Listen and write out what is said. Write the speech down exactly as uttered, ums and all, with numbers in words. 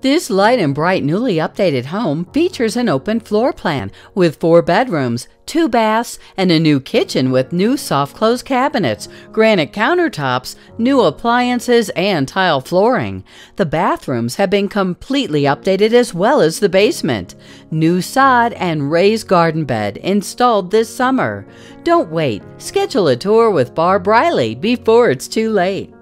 This light and bright newly updated home features an open floor plan with four bedrooms, two baths, and a new kitchen with new soft close cabinets, granite countertops, new appliances, and tile flooring. The bathrooms have been completely updated as well as the basement. New sod and raised garden bed installed this summer. Don't wait. Schedule a tour with Barb Riley before it's too late.